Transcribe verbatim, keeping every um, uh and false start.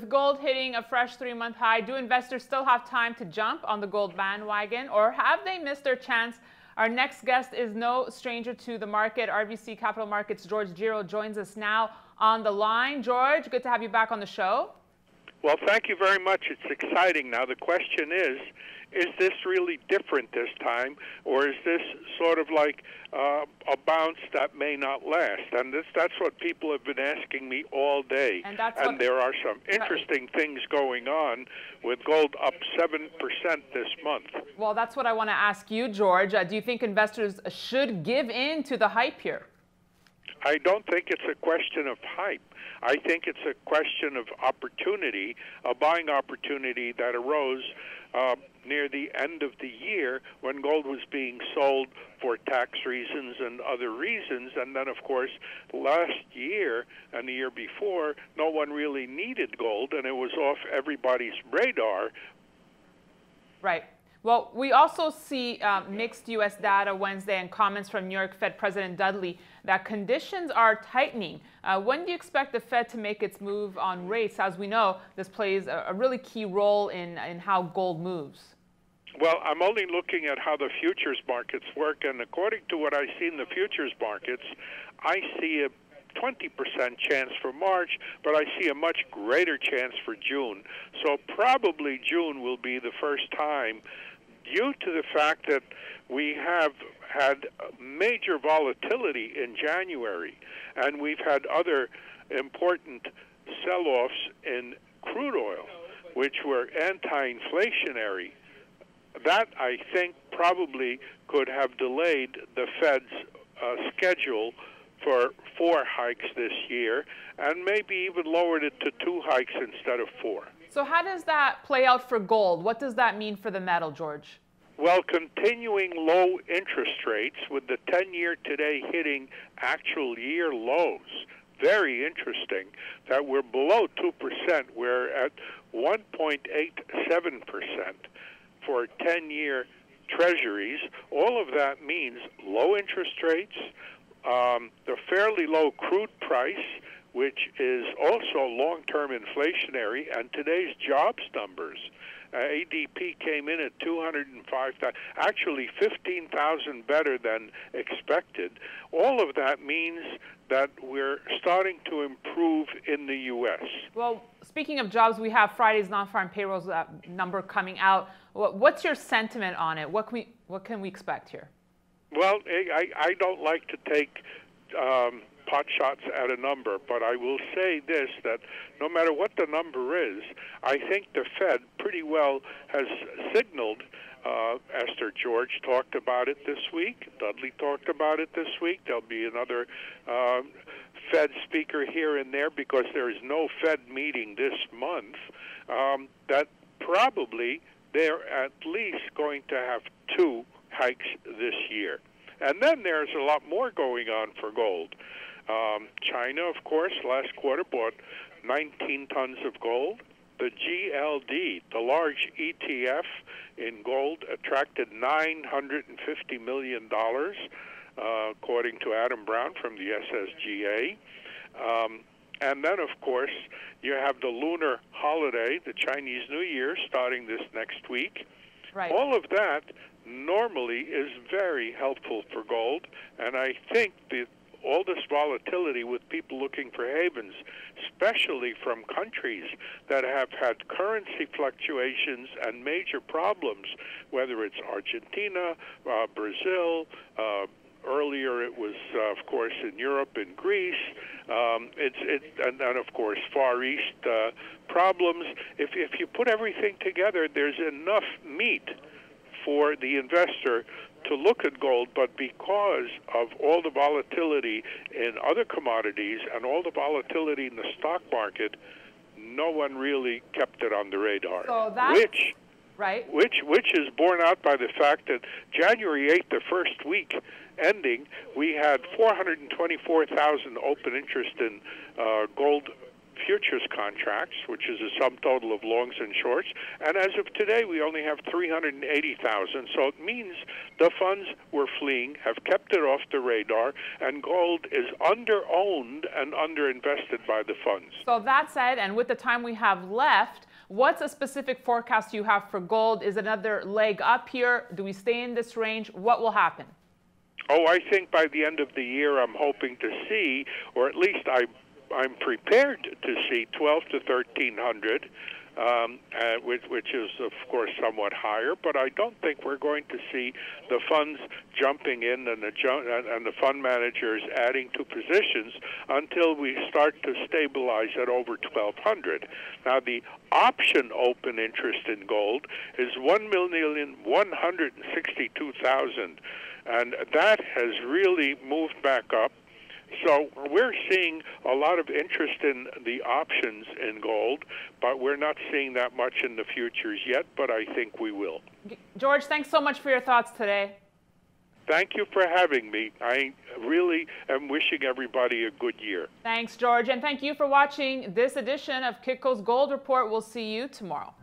With gold hitting a fresh three-month high, do investors still have time to jump on the gold bandwagon, or have they missed their chance? Our next guest is no stranger to the market. R B C Capital Markets' George Gero joins us now on the line. George, good to have you back on the show. Well, thank you very much. It's exciting. Now, the question is, is this really different this time, or is this sort of like uh, a bounce that may not last? And this, that's what people have been asking me all day. And, that's and there are some interesting things going on with gold up seven percent this month. Well, that's what I want to ask you, George. Uh, do you think investors should give in to the hype here? I don't think it's a question of hype. I think it's a question of opportunity, a buying opportunity that arose uh, near the end of the year when gold was being sold for tax reasons and other reasons. And then, of course, last year and the year before, no one really needed gold, and it was off everybody's radar. Right. Well, we also see uh, mixed U S data Wednesday and comments from New York Fed President Dudley that conditions are tightening. Uh, when do you expect the Fed to make its move on rates? As we know, this plays a, a really key role in, in how gold moves. Well, I'm only looking at how the futures markets work, and according to what I see in the futures markets, I see a twenty percent chance for March, but I see a much greater chance for June. So probably June will be the first time, due to the fact that we have had major volatility in January, and we've had other important sell-offs in crude oil, which were anti-inflationary. That, I think, probably could have delayed the Fed's uh, schedule for four hikes this year, and maybe even lowered it to two hikes instead of four. So how does that play out for gold? What does that mean for the metal, George? Well, continuing low interest rates, with the ten-year today hitting actual year lows. Very interesting that we're below two percent. We're at one point eight seven percent for ten-year treasuries. All of that means low interest rates, Um, the fairly low crude price, which is also long-term inflationary, and today's jobs numbers. Uh, A D P came in at two hundred five thousand, actually fifteen thousand better than expected. All of that means that we're starting to improve in the U S. Well, speaking of jobs, we have Friday's non-farm payrolls uh, number coming out. What's your sentiment on it? What can we, what can we expect here? Well, I, I don't like to take um, pot shots at a number, but I will say this, that no matter what the number is, I think the Fed pretty well has signaled. Uh, Esther George talked about it this week. Dudley talked about it this week. There'll be another um, Fed speaker here and there, because there is no Fed meeting this month, um, that probably they're at least going to have two hikes this year. And then there's a lot more going on for gold. Um, China, of course, last quarter bought nineteen tons of gold. The G L D, the large E T F in gold, attracted nine hundred fifty million dollars, uh, according to Adam Brown from the S S G A. Um, and then, of course, you have the lunar holiday, the Chinese New Year, starting this next week. Right. All of that normally is very helpful for gold, and I think that all this volatility with people looking for havens, especially from countries that have had currency fluctuations and major problems, whether it's Argentina, uh, Brazil, uh, earlier it was, uh, of course, in Europe and Greece, um, it's, it, and, and, of course, Far East uh, problems. If, if you put everything together, there's enough meat for the investor to look at gold, but because of all the volatility in other commodities and all the volatility in the stock market, no one really kept it on the radar. So that's which, right. Which, which is borne out by the fact that January eighth, the first week ending, we had four hundred twenty-four thousand open interest in uh, gold futures contracts, which is a sum total of longs and shorts. And as of today, we only have three hundred eighty thousand. So it means the funds were fleeing, have kept it off the radar, and gold is under-owned and under-invested by the funds. So that said, and with the time we have left, what's a specific forecast you have for gold? Is another leg up here? Do we stay in this range? What will happen? Oh, I think by the end of the year, I'm hoping to see, or at least I, I'm prepared to see, twelve to thirteen hundred, um, uh, which, which is, of course, somewhat higher. But I don't think we're going to see the funds jumping in and the, and the fund managers adding to positions until we start to stabilize at over twelve hundred. Now, the option open interest in gold is one million one hundred sixty-two thousand. And that has really moved back up. So we're seeing a lot of interest in the options in gold, but we're not seeing that much in the futures yet, but I think we will. George, thanks so much for your thoughts today. Thank you for having me. I really am wishing everybody a good year. Thanks, George, and thank you for watching this edition of Kitco's Gold Report. We'll see you tomorrow.